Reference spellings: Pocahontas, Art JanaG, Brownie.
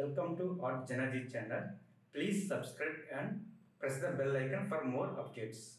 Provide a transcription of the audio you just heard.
Welcome to Art JanaG channel. Please subscribe and press the bell icon for more updates.